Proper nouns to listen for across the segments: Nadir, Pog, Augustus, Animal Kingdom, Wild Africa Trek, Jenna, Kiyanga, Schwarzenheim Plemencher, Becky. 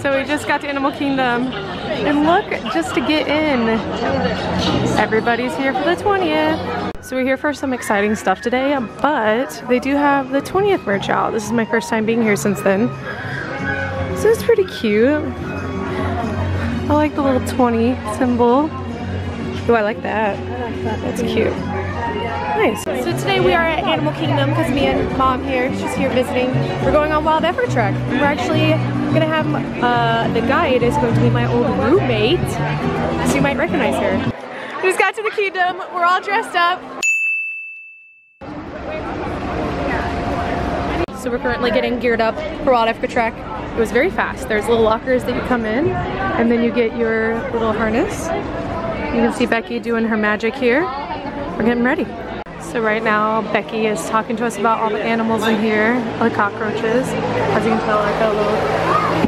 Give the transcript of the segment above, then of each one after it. So we just got to Animal Kingdom, and look, just to get in, everybody's here for the 20th. So we're here for some exciting stuff today, but they do have the 20th merch out. This is my first time being here since then. So it's pretty cute. I like the little 20 symbol. Oh, I like that. That's cute. Nice. So today we are at Animal Kingdom because me and mom here, she's here visiting. We're going on Wild Africa Trek. We're actually gonna have the guide is going to be my old roommate, so you might recognize her. We just got to the kingdom. We're all dressed up. So we're currently getting geared up for Wild Africa Trek. It was very fast. There's little lockers that you come in, and then you get your little harness. You can see Becky doing her magic here. We're getting ready. So right now, Becky is talking to us about all the animals in here, the cockroaches. As you can tell, I got a little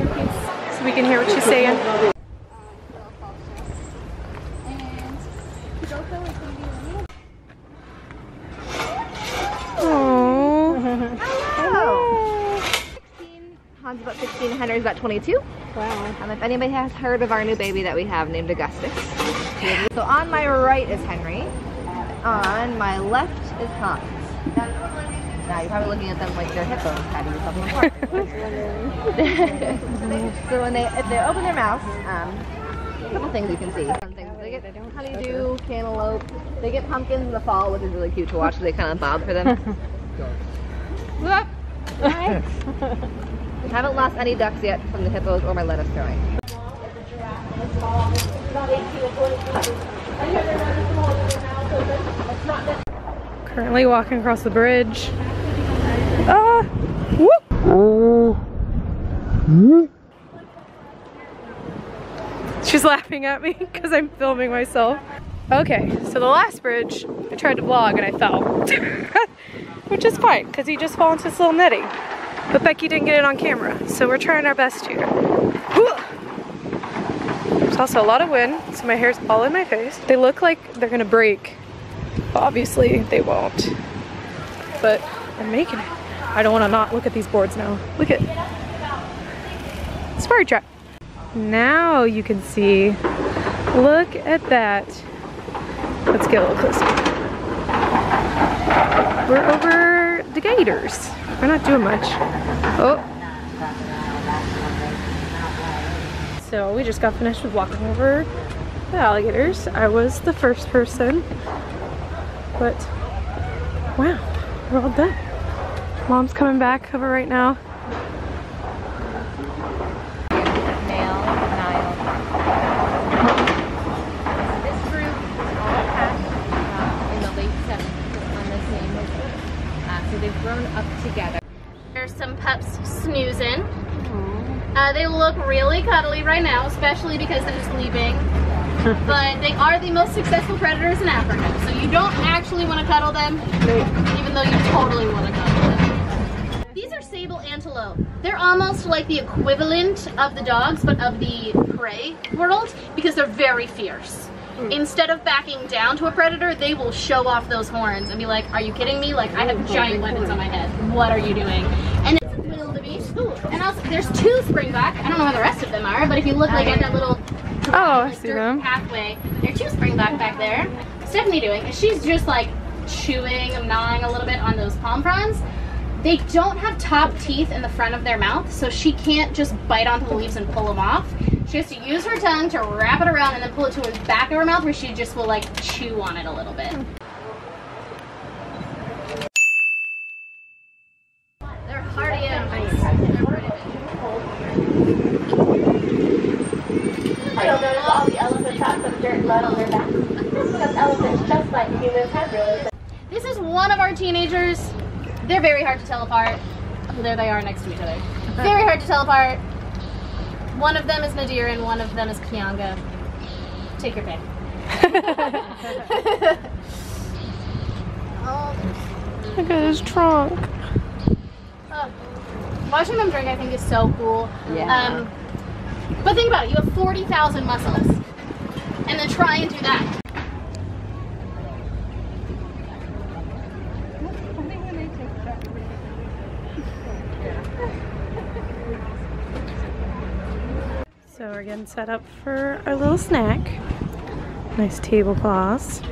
earpiece so we can hear what she's saying. Aww. Hello. 16. Hans about 16, Henry's about 22. Wow. If anybody has heard of our new baby that we have named Augustus. So on my right is Henry. On my left is Hans. Now you're probably looking at them like they're hippos having something apart. So if they open their mouths, a couple things you can see. Some things they get honeydew, cantaloupe. They get pumpkins in the fall, which is really cute to watch. They kind of bob for them. Whoop! Nice. I haven't lost any ducks yet from the hippos or my lettuce growing. Currently walking across the bridge. Ah! Whoop! She's laughing at me because I'm filming myself. Okay, so the last bridge, I tried to vlog and I fell. Which is fine, because you just fall into this little netting. But Becky didn't get it on camera, so we're trying our best here. There's also a lot of wind, so my hair's all in my face. They look like they're gonna break. Obviously they won't, but I'm making it. I don't want to not look at these boards now. Look at it. Safari trap. Now you can see. Look at that. Let's get a little closer. We're over the gators. We're not doing much. Oh. So we just got finished with walking over the alligators. I was the first person. But wow, we're all done. Mom's coming back over right now. This group is all hatched in the late '70s on the same so they've grown up together. There's some pups snoozing. They look really cuddly right now, especially because they're just leaving. But they are the most successful predators in Africa, so you don't actually want to cuddle them, even though you totally want to cuddle them. These are sable antelope. They're almost like the equivalent of the dogs, but of the prey world, because they're very fierce. Instead of backing down to a predator, they will show off those horns and be like, are you kidding me? Like, I have giant weapons on my head. What are you doing? And it's in the middle of the beach. And also, there's two springback. I don't know where the rest of them are, but if you look like at that little... Oh, I see them. Halfway. There are two springback back there. Stephanie doing is she's just like chewing and gnawing a little bit on those palm fronds. They don't have top teeth in the front of their mouth, so she can't just bite onto the leaves and pull them off. She has to use her tongue to wrap it around and then pull it to the back of her mouth where she just will like chew on it a little bit. They're hardy and all the elephants have some dirt and mud on their back. Because elephants, just like humans, have really bad. This is one of our teenagers. They're very hard to tell apart. Oh, there they are next to each other. Very hard to tell apart. One of them is Nadir and one of them is Kiyanga. Take your pick. Oh. Look at his trunk. Oh. Watching them drink, I think, is so cool. Yeah. But think about it, you have 40,000 muscles, and then try and do that. So we're getting set up for our little snack. Nice tablecloths. A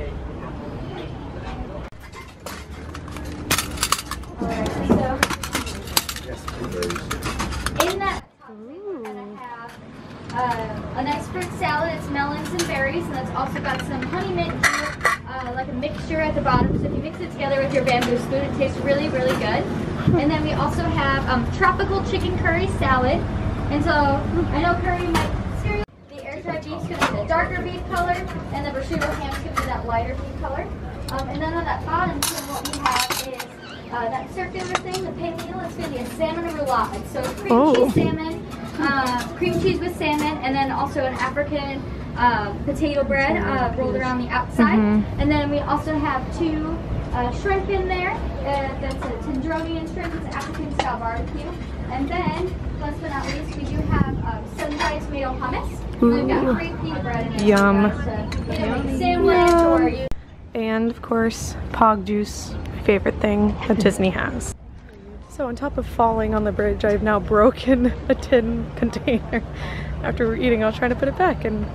nice fruit salad, it's melons and berries, and that's also got some honey mint, like a mixture at the bottom. So if you mix it together with your bamboo spoon, it tastes really, really good. And then we also have tropical chicken curry salad. And so I know curry might scare you. The air fried beef's going to be the darker beef color, and the prosciutto ham's going to be that lighter beef color. And then on that bottom, so what we have is that circular thing, the pale, it's going to be a salmon roulade. So cream cheese salmon. Cream cheese with salmon, and then also an African potato bread rolled around the outside. And then we also have two shrimp in there. That's a Tendronian shrimp. It's African style barbecue. And then, last but not least, we do have sun-dried tomato hummus. We've got free pita bread in there. Yum. So, you know, sandwich or and of course, Pog juice, my favorite thing that Disney has. So on top of falling on the bridge, I've now broken a tin container. After we're eating, I was trying to put it back and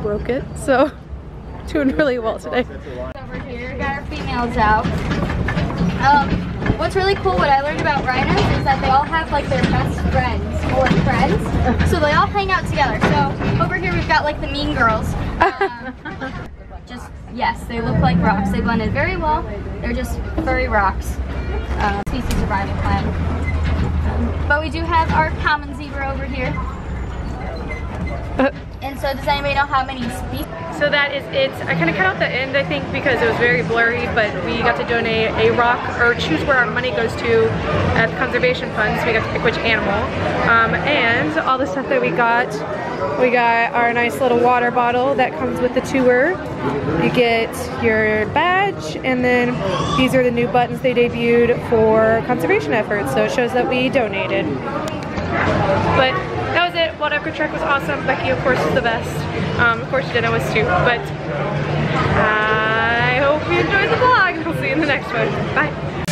broke it. So doing really well today. Over here, got our females out. What's really cool, what I learned about rhinos is that they all have like their best friends or friends. So they all hang out together. So over here we've got like the mean girls. Just, yes, they look like rocks. They blended very well. They're just furry rocks. Species surviving plan. But we do have our common zebra over here. And so does anybody know how many species? So that is it. I kind of cut out the end, I think, because it was very blurry, but we got to donate a rock, or choose where our money goes to at the conservation fund, so we got to pick which animal. And all the stuff that we got our nice little water bottle that comes with the tour. You get your badge, and then these are the new buttons they debuted for conservation efforts, so it shows that we donated. But that was it. Wild Africa Trek was awesome. Becky, of course, is the best. Of course, Jenna was too, but I hope you enjoyed the vlog. We'll see you in the next one. Bye.